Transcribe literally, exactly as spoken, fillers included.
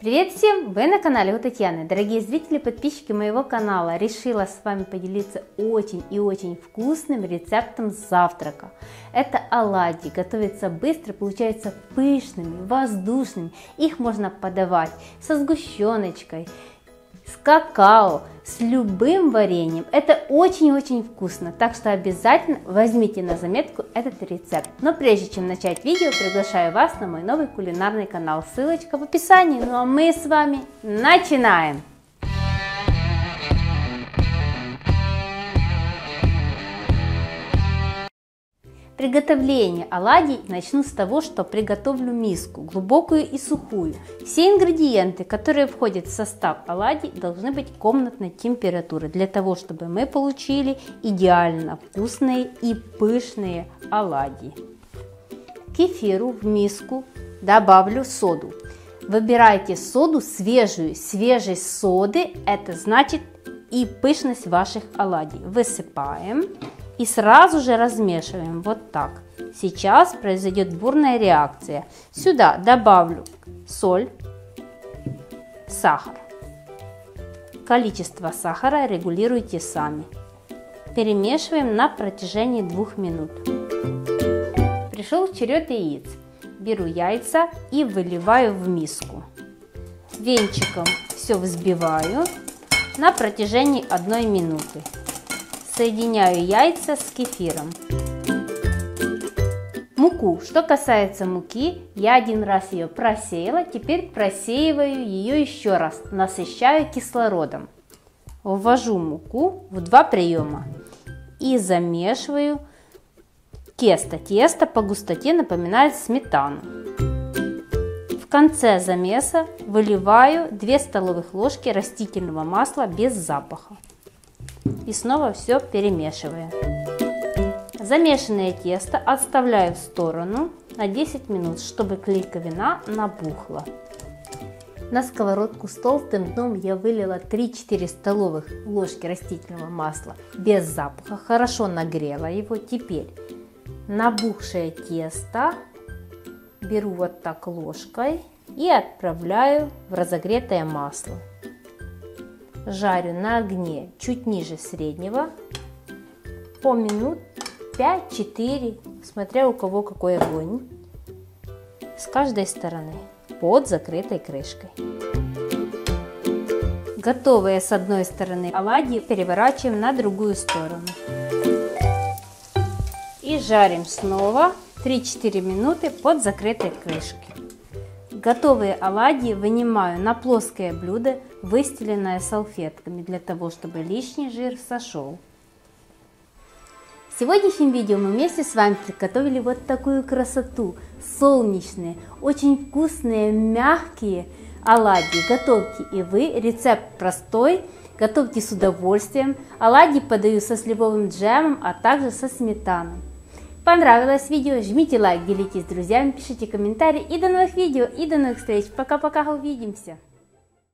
Привет всем! Вы на канале У Татьяны. Дорогие зрители, подписчики моего канала, решила с вами поделиться очень и очень вкусным рецептом завтрака. Это оладьи, готовятся быстро, получаются пышными, воздушными. Их можно подавать со сгущеночкой, с какао, с любым вареньем. Это очень-очень вкусно, так что обязательно возьмите на заметку этот рецепт. Но прежде чем начать видео, приглашаю вас на мой новый кулинарный канал, ссылочка в описании. Ну а мы с вами начинаем! Приготовление оладий начну с того, что приготовлю миску, глубокую и сухую. Все ингредиенты, которые входят в состав оладий, должны быть комнатной температуры, для того, чтобы мы получили идеально вкусные и пышные оладьи. К кефиру в миску добавлю соду. Выбирайте соду свежую, свежесть соды, это значит и пышность ваших оладий. Высыпаем. И сразу же размешиваем вот так. Сейчас произойдет бурная реакция. Сюда добавлю соль, сахар. Количество сахара регулируйте сами. Перемешиваем на протяжении двух минут. Пришел черед яиц. Беру яйца и выливаю в миску. Венчиком все взбиваю на протяжении одной минуты. Соединяю яйца с кефиром. Муку. Что касается муки, я один раз ее просеяла, теперь просеиваю ее еще раз, насыщаю кислородом. Ввожу муку в два приема и замешиваю тесто. Тесто по густоте напоминает сметану. В конце замеса выливаю две столовых ложки растительного масла без запаха. И снова все перемешиваю. Замешанное тесто отставляю в сторону на десять минут, чтобы клейковина набухла. На сковородку с толстым дном я вылила три-четыре столовых ложки растительного масла без запаха. Хорошо нагрела его. Теперь набухшее тесто беру вот так ложкой и отправляю в разогретое масло. Жарю на огне чуть ниже среднего по минут пять-четыре, смотря у кого какой огонь, с каждой стороны под закрытой крышкой. Готовые с одной стороны оладьи переворачиваем на другую сторону и жарим снова три-четыре минуты под закрытой крышкой. Готовые оладьи вынимаю на плоское блюдо, выстеленное салфетками, для того, чтобы лишний жир сошел. В сегодняшнем видео мы вместе с вами приготовили вот такую красоту. Солнечные, очень вкусные, мягкие оладьи. Готовьте и вы. Рецепт простой. Готовьте с удовольствием. Оладьи подаю со сливовым джемом, а также со сметаной. Понравилось видео? Жмите лайк, делитесь с друзьями, пишите комментарии. И до новых видео, и до новых встреч. Пока-пока, увидимся!